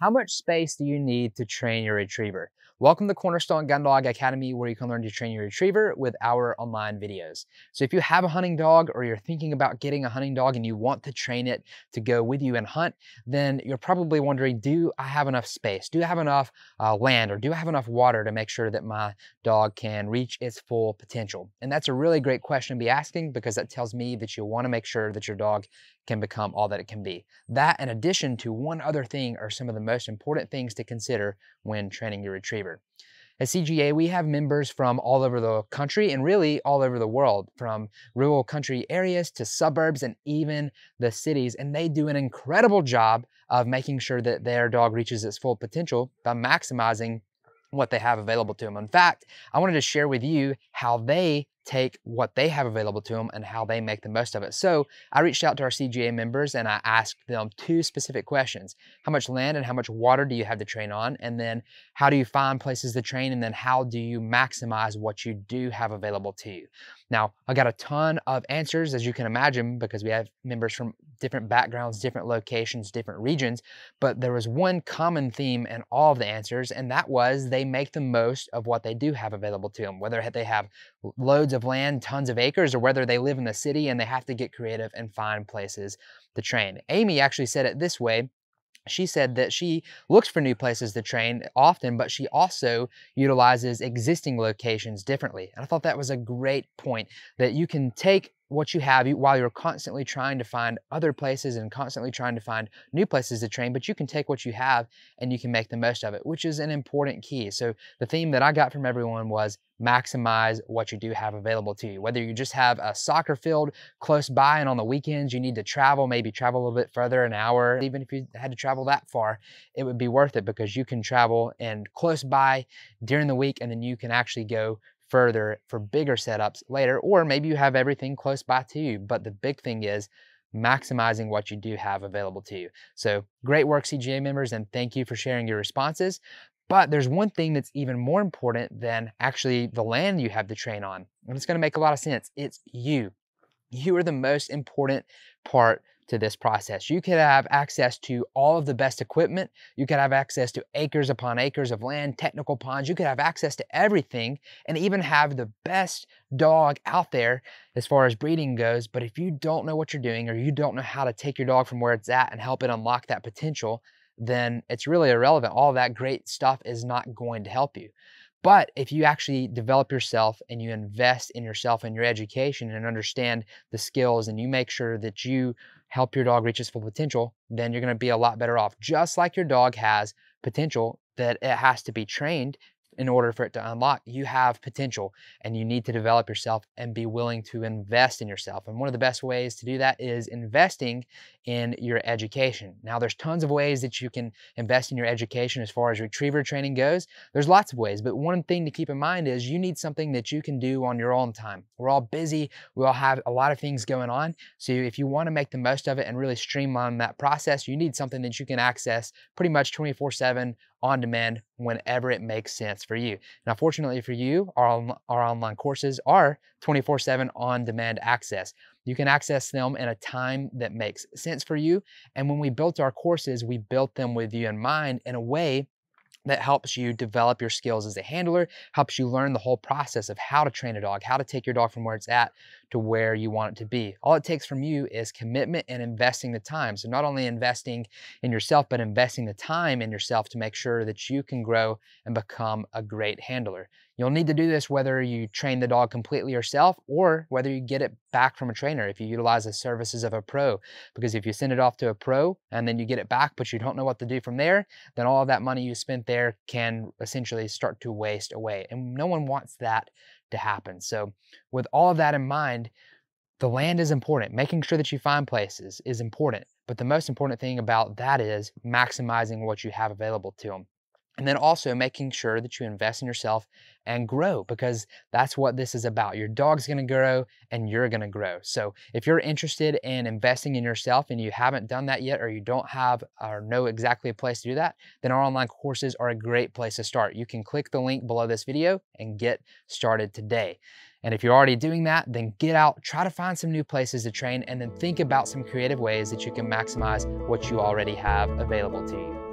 How much space do you need to train your retriever? Welcome to Cornerstone Gun Dog Academy, where you can learn to train your retriever with our online videos. So if you have a hunting dog or you're thinking about getting a hunting dog and you want to train it to go with you and hunt, then you're probably wondering, do I have enough space? Do I have enough land, or do I have enough water to make sure that my dog can reach its full potential? And that's a really great question to be asking, because that tells me that you want to make sure that your dog can become all that it can be. That, in addition to one other thing, are some of the most important things to consider when training your retriever. At CGA, we have members from all over the country and really all over the world, from rural country areas to suburbs and even the cities, and they do an incredible job of making sure that their dog reaches its full potential by maximizing what they have available to them. In fact, I wanted to share with you how they take what they have available to them and how they make the most of it. So I reached out to our CGA members and I asked them two specific questions. How much land and how much water do you have to train on? And then how do you find places to train? And then how do you maximize what you do have available to you? Now, I got a ton of answers, as you can imagine, because we have members from different backgrounds, different locations, different regions, but there was one common theme in all of the answers, and that was they make the most of what they do have available to them, whether they have loads of land, tons of acres, or whether they live in the city and they have to get creative and find places to train. Amy actually said it this way. She said that she looks for new places to train often, but she also utilizes existing locations differently. And I thought that was a great point, that you can take what you have while you're constantly trying to find other places and constantly trying to find new places to train, but you can take what you have and you can make the most of it, which is an important key. So the theme that I got from everyone was maximize what you do have available to you. Whether you just have a soccer field close by and on the weekends you need to travel, maybe travel a little bit further, an hour, even if you had to travel that far, it would be worth it because you can travel and close by during the week, and then you can actually go further for bigger setups later, or maybe you have everything close by to you. But the big thing is maximizing what you do have available to you. So great work, CGA members, and thank you for sharing your responses. But there's one thing that's even more important than actually the land you have to train on, and it's gonna make a lot of sense. It's you. You are the most important part to this process. You could have access to all of the best equipment. You could have access to acres upon acres of land, technical ponds. You could have access to everything and even have the best dog out there as far as breeding goes. But if you don't know what you're doing, or you don't know how to take your dog from where it's at and help it unlock that potential, then it's really irrelevant. All that great stuff is not going to help you. But if you actually develop yourself and you invest in yourself and your education and understand the skills, and you make sure that you help your dog reach its full potential, then you're going to be a lot better off. Just like your dog has potential that it has to be trained in order for it to unlock, you have potential and you need to develop yourself and be willing to invest in yourself. And one of the best ways to do that is investing in your education. Now, there's tons of ways that you can invest in your education as far as retriever training goes. There's lots of ways, but one thing to keep in mind is you need something that you can do on your own time. We're all busy. We all have a lot of things going on. So if you want to make the most of it and really streamline that process, you need something that you can access pretty much 24/7 on demand whenever it makes sense for you. Now, fortunately for you, our online courses are 24/7 on-demand access. You can access them in a time that makes sense for you. And when we built our courses, we built them with you in mind in a way that helps you develop your skills as a handler, helps you learn the whole process of how to train a dog, how to take your dog from where it's at to where you want it to be. All it takes from you is commitment and investing the time. So not only investing in yourself, but investing the time in yourself to make sure that you can grow and become a great handler. You'll need to do this whether you train the dog completely yourself or whether you get it back from a trainer, if you utilize the services of a pro. Because if you send it off to a pro and then you get it back, but you don't know what to do from there, then all of that money you spent there can essentially start to waste away. And no one wants that to happen. So with all of that in mind, the land is important. Making sure that you find places is important. But the most important thing about that is maximizing what you have available to them. And then also making sure that you invest in yourself and grow, because that's what this is about. Your dog's gonna grow and you're gonna grow. So if you're interested in investing in yourself and you haven't done that yet, or you don't have or know exactly a place to do that, then our online courses are a great place to start. You can click the link below this video and get started today. And if you're already doing that, then get out, try to find some new places to train, and then think about some creative ways that you can maximize what you already have available to you.